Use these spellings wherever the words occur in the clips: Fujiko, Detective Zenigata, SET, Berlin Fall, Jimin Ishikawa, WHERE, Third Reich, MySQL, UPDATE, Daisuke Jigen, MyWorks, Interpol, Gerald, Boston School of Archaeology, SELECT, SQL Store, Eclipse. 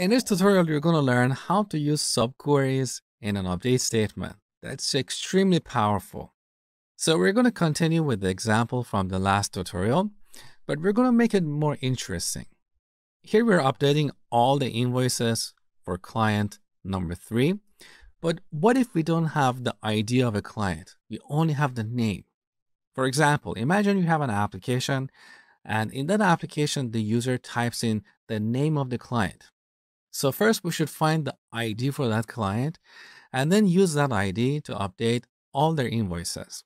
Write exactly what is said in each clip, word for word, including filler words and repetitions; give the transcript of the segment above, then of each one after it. In this tutorial, you're going to learn how to use subqueries in an update statement. That's extremely powerful. So we're going to continue with the example from the last tutorial, but we're going to make it more interesting. Here we're updating all the invoices for client number three. But what if we don't have the I D of a client? We only have the name. For example, imagine you have an application, and in that application, the user types in the name of the client. So first we should find the I D for that client and then use that I D to update all their invoices.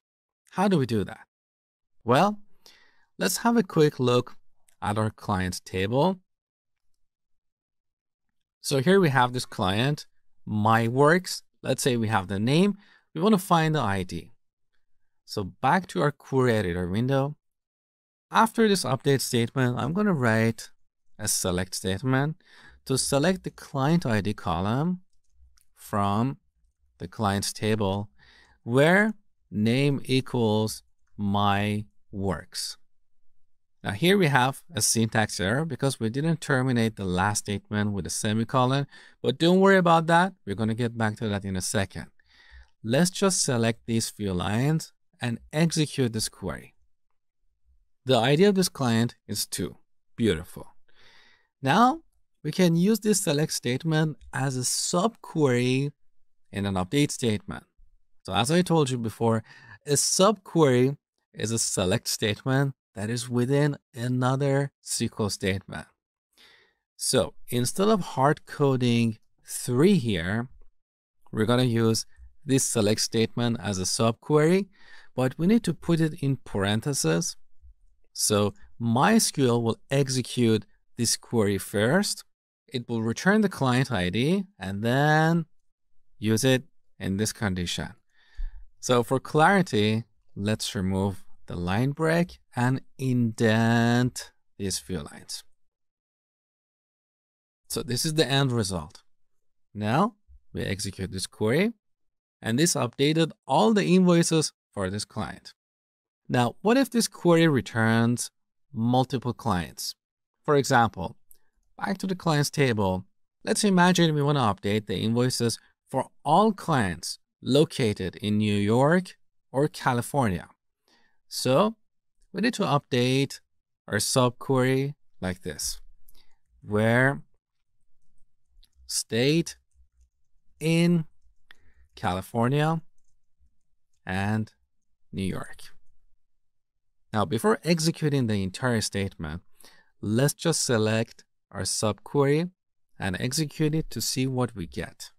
How do we do that? Well, let's have a quick look at our client table. So here we have this client, MyWorks. Let's say we have the name. We want to find the I D. So back to our query editor window. After this update statement, I'm going to write a select statement to select the client I D column from the client's table where name equals MyWorks. Now here we have a syntax error because we didn't terminate the last statement with a semicolon, but don't worry about that. We're going to get back to that in a second. Let's just select these few lines and execute this query. The I D of this client is two. Beautiful. Now we can use this select statement as a subquery in an update statement. So as I told you before, a subquery is a select statement that is within another S Q L statement. So instead of hard coding three here, we're gonna use this select statement as a subquery, but we need to put it in parentheses. So MySQL will execute this query first. It will return the client I D and then use it in this condition. So for clarity, let's remove the line break and indent these few lines. So this is the end result. Now we execute this query, and this updated all the invoices for this client. Now, what if this query returns multiple clients? For example, back to the clients table, let's imagine we want to update the invoices for all clients located in New York or California. So we need to update our subquery like this, where state in California and New York. Now, before executing the entire statement, let's just select our subquery and execute it to see what we get.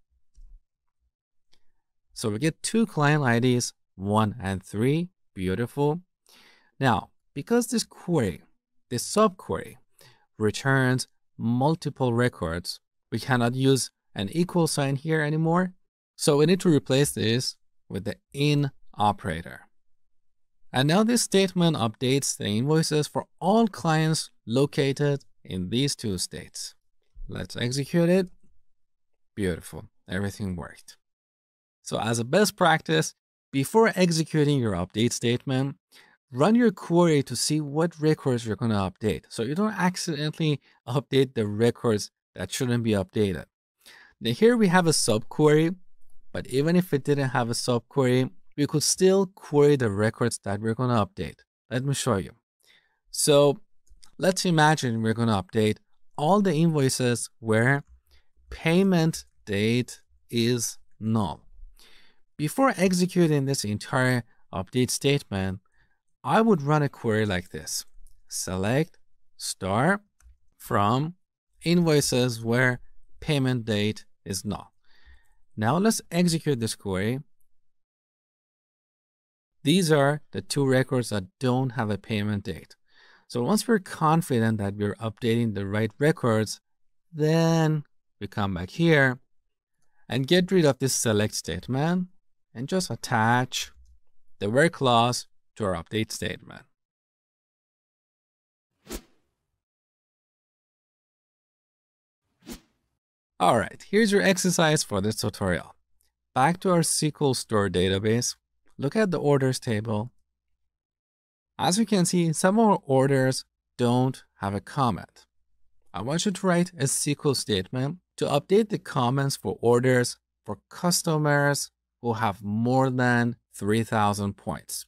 So we get two client I Ds, one and three. Beautiful. Now, because this query, this subquery, returns multiple records, we cannot use an equal sign here anymore. So we need to replace this with the in operator. And now this statement updates the invoices for all clients located in these two states. Let's execute it. Beautiful. Everything worked. So as a best practice, before executing your update statement, run your query to see what records you're going to update, so you don't accidentally update the records that shouldn't be updated. Now here we have a subquery, but even if it didn't have a subquery, we could still query the records that we're going to update. Let me show you. So let's imagine we're going to update all the invoices where payment date is null. Before executing this entire update statement, I would run a query like this. Select star from invoices where payment date is null. Now let's execute this query. These are the two records that don't have a payment date. So once we're confident that we're updating the right records, then we come back here and get rid of this select statement, and just attach the WHERE clause to our update statement. All right, here's your exercise for this tutorial. Back to our S Q L Store database, look at the orders table. As you can see, some of our orders don't have a comment. I want you to write a S Q L statement to update the comments for orders for customers who have more than three thousand points.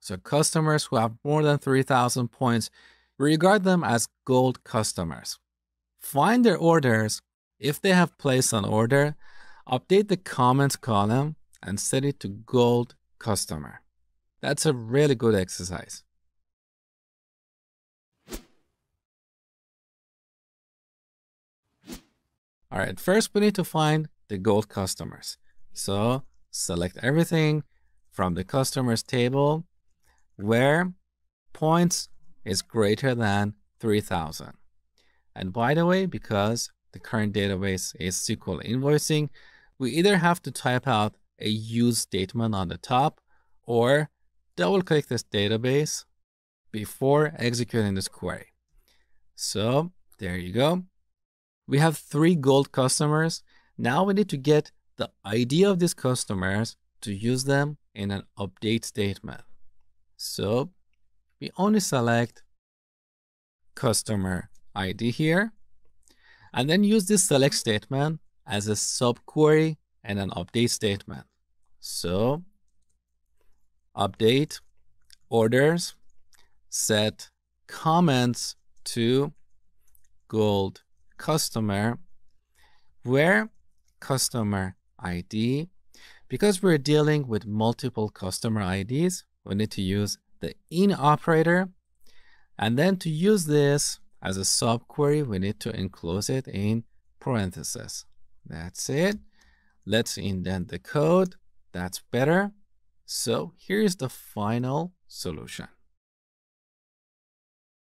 So customers who have more than three thousand points, regard them as gold customers. Find their orders. If they have placed an order, update the comments column and set it to gold customer. That's a really good exercise. All right, first we need to find the gold customers. So select everything from the customers table where points is greater than three thousand. And by the way, because the current database is S Q L invoicing, we either have to type out a use statement on the top or double click this database before executing this query. So there you go. We have three gold customers. Now we need to get the I D of these customers to use them in an update statement. So we only select customer I D here, and then use this select statement as a subquery and an update statement. So update orders, set comments to gold customer, where customer I D. Because we're dealing with multiple customer I Ds, we need to use the in operator. And then to use this as a subquery, we need to enclose it in parentheses. That's it. Let's indent the code. That's better. So here's the final solution.